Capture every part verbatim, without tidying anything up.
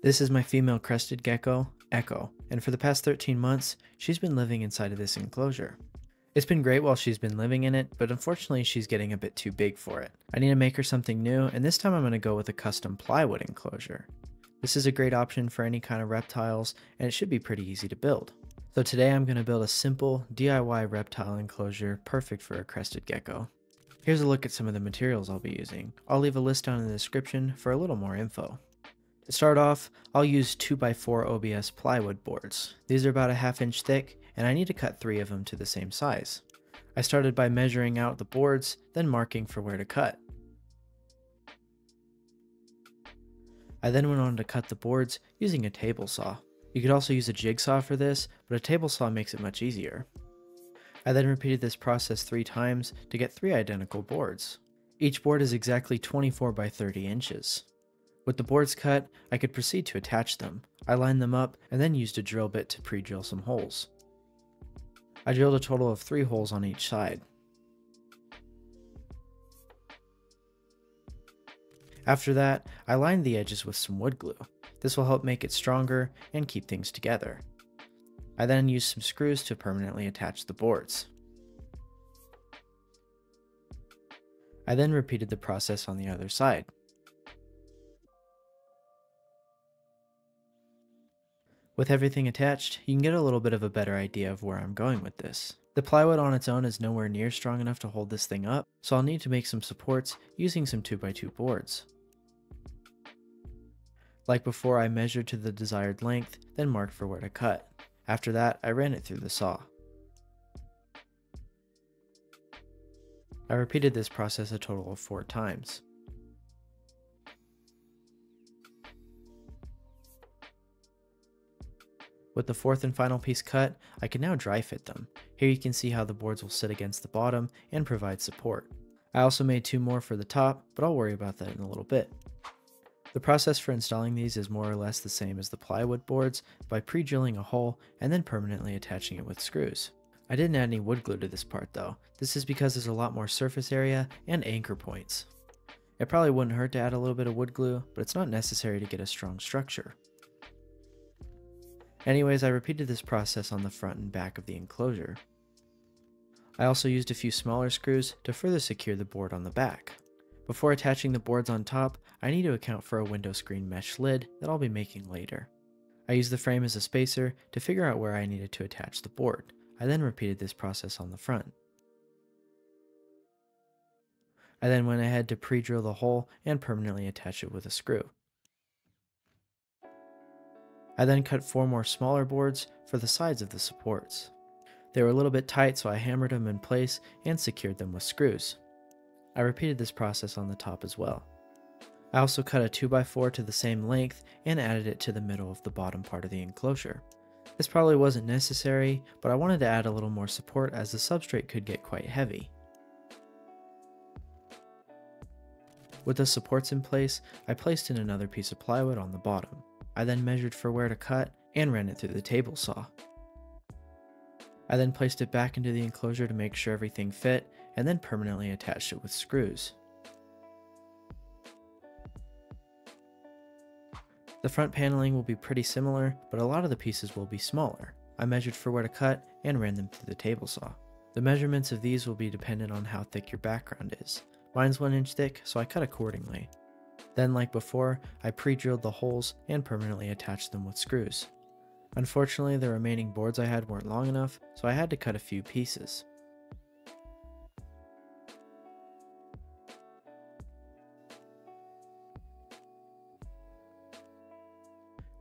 This is my female crested gecko, Echo, and for the past thirteen months, she's been living inside of this enclosure. It's been great while she's been living in it, but unfortunately she's getting a bit too big for it. I need to make her something new, and this time I'm going to go with a custom plywood enclosure. This is a great option for any kind of reptiles, and it should be pretty easy to build. So today I'm going to build a simple D I Y reptile enclosure perfect for a crested gecko. Here's a look at some of the materials I'll be using. I'll leave a list down in the description for a little more info. To start off, I'll use two by four O B S plywood boards. These are about a half inch thick, and I need to cut three of them to the same size. I started by measuring out the boards, then marking for where to cut. I then went on to cut the boards using a table saw. You could also use a jigsaw for this, but a table saw makes it much easier. I then repeated this process three times to get three identical boards. Each board is exactly twenty-four by thirty inches. With the boards cut, I could proceed to attach them. I lined them up and then used a drill bit to pre-drill some holes. I drilled a total of three holes on each side. After that, I lined the edges with some wood glue. This will help make it stronger and keep things together. I then used some screws to permanently attach the boards. I then repeated the process on the other side. With everything attached, you can get a little bit of a better idea of where I'm going with this. The plywood on its own is nowhere near strong enough to hold this thing up, so I'll need to make some supports using some two by two boards. Like before, I measured to the desired length, then marked for where to cut. After that, I ran it through the saw. I repeated this process a total of four times. With the fourth and final piece cut, I can now dry fit them. Here you can see how the boards will sit against the bottom and provide support. I also made two more for the top, but I'll worry about that in a little bit. The process for installing these is more or less the same as the plywood boards by pre-drilling a hole and then permanently attaching it with screws. I didn't add any wood glue to this part though. This is because there's a lot more surface area and anchor points. It probably wouldn't hurt to add a little bit of wood glue, but it's not necessary to get a strong structure. Anyways, I repeated this process on the front and back of the enclosure. I also used a few smaller screws to further secure the board on the back. Before attaching the boards on top, I need to account for a window screen mesh lid that I'll be making later. I used the frame as a spacer to figure out where I needed to attach the board. I then repeated this process on the front. I then went ahead to pre-drill the hole and permanently attach it with a screw. I then cut four more smaller boards for the sides of the supports. They were a little bit tight, so I hammered them in place and secured them with screws. I repeated this process on the top as well. I also cut a two by four to the same length and added it to the middle of the bottom part of the enclosure. This probably wasn't necessary, but I wanted to add a little more support as the substrate could get quite heavy. With the supports in place, I placed in another piece of plywood on the bottom. I then measured for where to cut and ran it through the table saw. I then placed it back into the enclosure to make sure everything fit and then permanently attached it with screws. The front paneling will be pretty similar, but a lot of the pieces will be smaller. I measured for where to cut and ran them through the table saw. The measurements of these will be dependent on how thick your background is. Mine's one inch thick, so I cut accordingly. Then, like before, I pre-drilled the holes and permanently attached them with screws. Unfortunately, the remaining boards I had weren't long enough, so I had to cut a few pieces.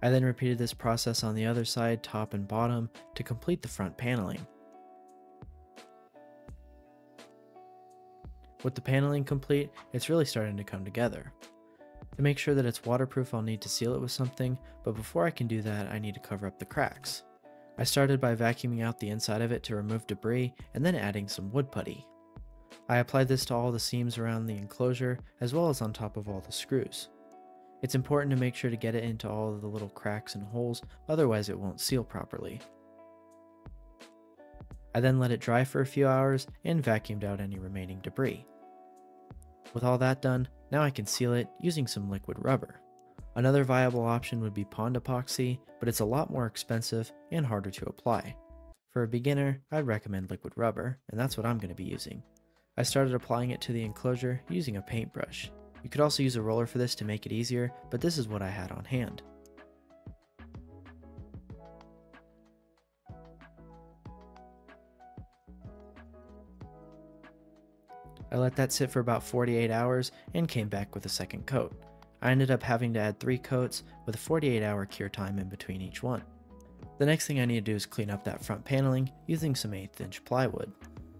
I then repeated this process on the other side, top and bottom, to complete the front paneling. With the paneling complete, it's really starting to come together. To make sure that it's waterproof, I'll need to seal it with something, but before I can do that, I need to cover up the cracks. I started by vacuuming out the inside of it to remove debris and then adding some wood putty. I applied this to all the seams around the enclosure as well as on top of all the screws. It's important to make sure to get it into all of the little cracks and holes, otherwise it won't seal properly. I then let it dry for a few hours and vacuumed out any remaining debris. With all that done, now I can seal it using some liquid rubber. Another viable option would be pond epoxy, but it's a lot more expensive and harder to apply. For a beginner, I'd recommend liquid rubber, and that's what I'm going to be using. I started applying it to the enclosure using a paintbrush. You could also use a roller for this to make it easier, but this is what I had on hand. I let that sit for about forty-eight hours and came back with a second coat. I ended up having to add three coats with a forty-eight hour cure time in between each one. The next thing I need to do is clean up that front paneling using some eighth inch plywood.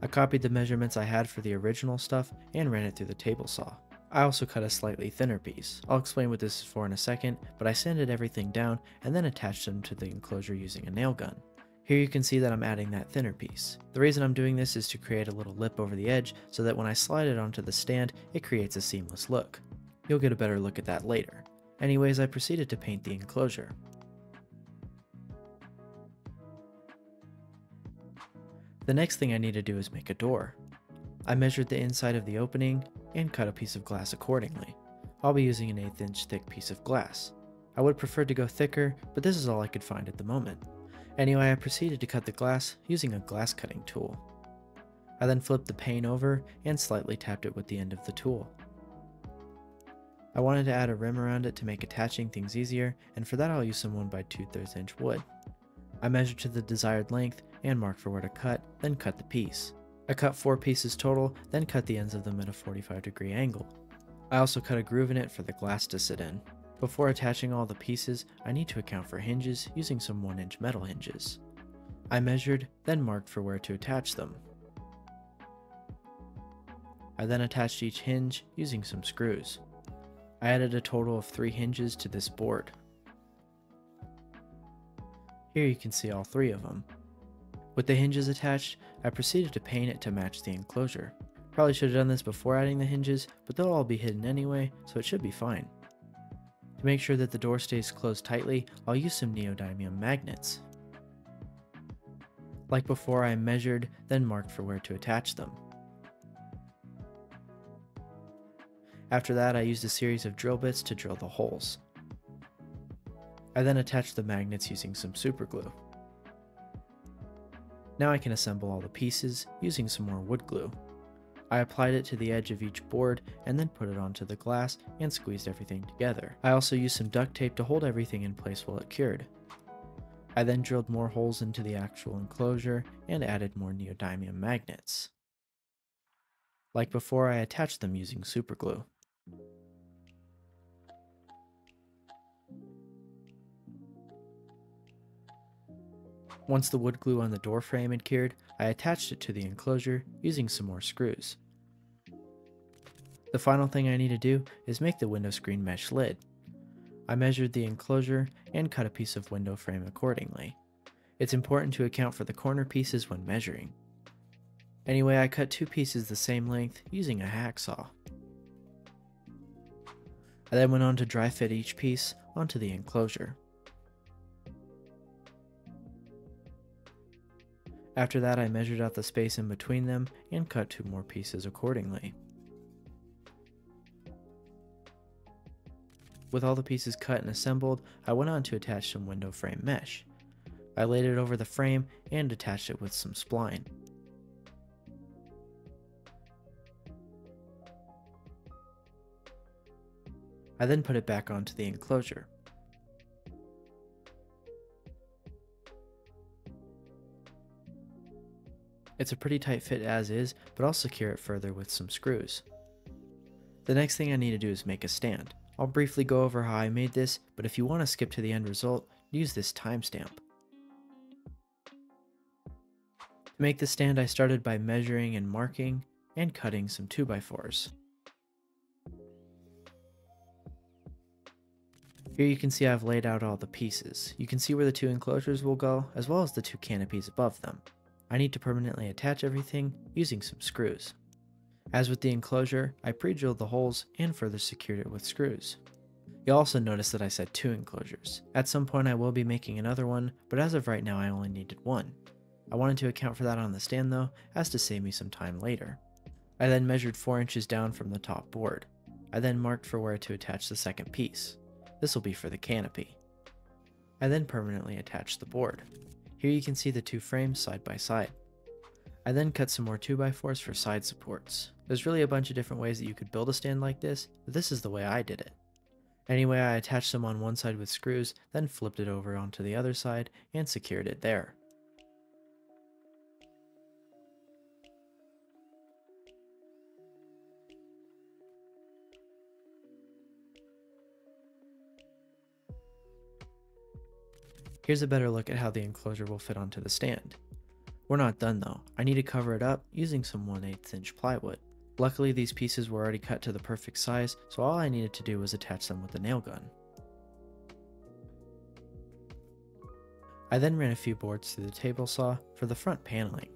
I copied the measurements I had for the original stuff and ran it through the table saw. I also cut a slightly thinner piece. I'll explain what this is for in a second, but I sanded everything down and then attached them to the enclosure using a nail gun. Here you can see that I'm adding that thinner piece. The reason I'm doing this is to create a little lip over the edge so that when I slide it onto the stand, it creates a seamless look. You'll get a better look at that later. Anyways, I proceeded to paint the enclosure. The next thing I need to do is make a door. I measured the inside of the opening and cut a piece of glass accordingly. I'll be using an eighth inch thick piece of glass. I would prefer to go thicker, but this is all I could find at the moment. Anyway, I proceeded to cut the glass using a glass cutting tool. I then flipped the pane over and slightly tapped it with the end of the tool. I wanted to add a rim around it to make attaching things easier, and for that I'll use some one by two thirds inch wood. I measured to the desired length and marked for where to cut, then cut the piece. I cut four pieces total, then cut the ends of them at a forty-five degree angle. I also cut a groove in it for the glass to sit in. Before attaching all the pieces, I need to account for hinges using some one inch metal hinges. I measured, then marked for where to attach them. I then attached each hinge using some screws. I added a total of three hinges to this board. Here you can see all three of them. With the hinges attached, I proceeded to paint it to match the enclosure. Probably should have done this before adding the hinges, but they'll all be hidden anyway, so it should be fine. To make sure that the door stays closed tightly, I'll use some neodymium magnets. Like before, I measured, then marked for where to attach them. After that, I used a series of drill bits to drill the holes. I then attached the magnets using some super glue. Now I can assemble all the pieces using some more wood glue. I applied it to the edge of each board and then put it onto the glass and squeezed everything together. I also used some duct tape to hold everything in place while it cured. I then drilled more holes into the actual enclosure and added more neodymium magnets. Like before, I attached them using super glue. Once the wood glue on the door frame had cured, I attached it to the enclosure using some more screws. The final thing I need to do is make the window screen mesh lid. I measured the enclosure and cut a piece of window frame accordingly. It's important to account for the corner pieces when measuring. Anyway, I cut two pieces the same length using a hacksaw. I then went on to dry fit each piece onto the enclosure. After that, I measured out the space in between them and cut two more pieces accordingly. With all the pieces cut and assembled, I went on to attach some window frame mesh. I laid it over the frame and attached it with some spline. I then put it back onto the enclosure. It's a pretty tight fit as is, but I'll secure it further with some screws. The next thing I need to do is make a stand. I'll briefly go over how I made this, but if you want to skip to the end result, use this timestamp. To make the stand, I started by measuring and marking and cutting some two by fours. Here you can see I've laid out all the pieces. You can see where the two enclosures will go, as well as the two canopies above them. I need to permanently attach everything using some screws. As with the enclosure, I pre-drilled the holes and further secured it with screws. You'll also notice that I said two enclosures. At some point I will be making another one, but as of right now I only needed one. I wanted to account for that on the stand though, as to save me some time later. I then measured four inches down from the top board. I then marked for where to attach the second piece. This will be for the canopy. I then permanently attach the board. Here you can see the two frames side by side. I then cut some more two by fours for side supports. There's really a bunch of different ways that you could build a stand like this, but this is the way I did it. Anyway, I attached them on one side with screws, then flipped it over onto the other side and secured it there. Here's a better look at how the enclosure will fit onto the stand. We're not done though. I need to cover it up using some one eighth inch plywood. Luckily, these pieces were already cut to the perfect size, so all I needed to do was attach them with a nail gun. I then ran a few boards through the table saw for the front paneling.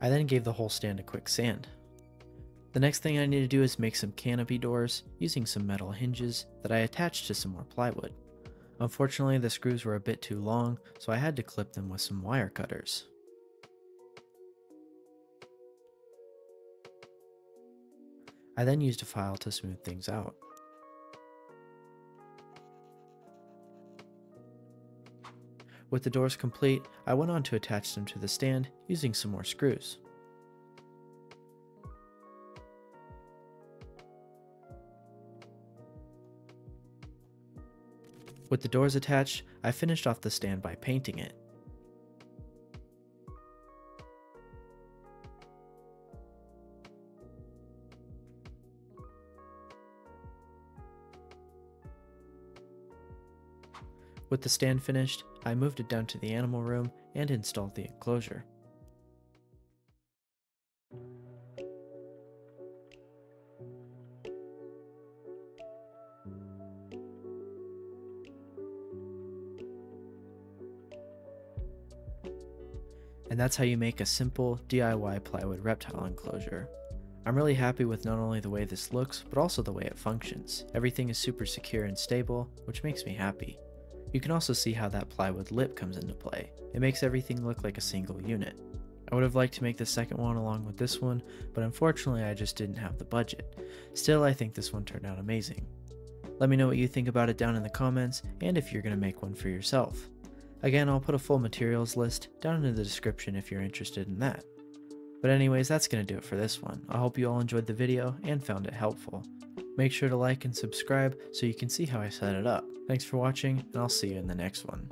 I then gave the whole stand a quick sand. The next thing I need to do is make some canopy doors using some metal hinges that I attached to some more plywood. Unfortunately, the screws were a bit too long, so I had to clip them with some wire cutters. I then used a file to smooth things out. With the doors complete, I went on to attach them to the stand using some more screws. With the doors attached, I finished off the stand by painting it. With the stand finished, I moved it down to the animal room and installed the enclosure. And that's how you make a simple D I Y plywood reptile enclosure. I'm really happy with not only the way this looks, but also the way it functions. Everything is super secure and stable, which makes me happy. You can also see how that plywood lip comes into play. It makes everything look like a single unit. I would have liked to make the second one along with this one, but unfortunately I just didn't have the budget. Still, I think this one turned out amazing. Let me know what you think about it down in the comments, and if you're going to make one for yourself. Again, I'll put a full materials list down in the description if you're interested in that. But anyways, that's going to do it for this one. I hope you all enjoyed the video and found it helpful. Make sure to like and subscribe so you can see how I set it up. Thanks for watching, and I'll see you in the next one.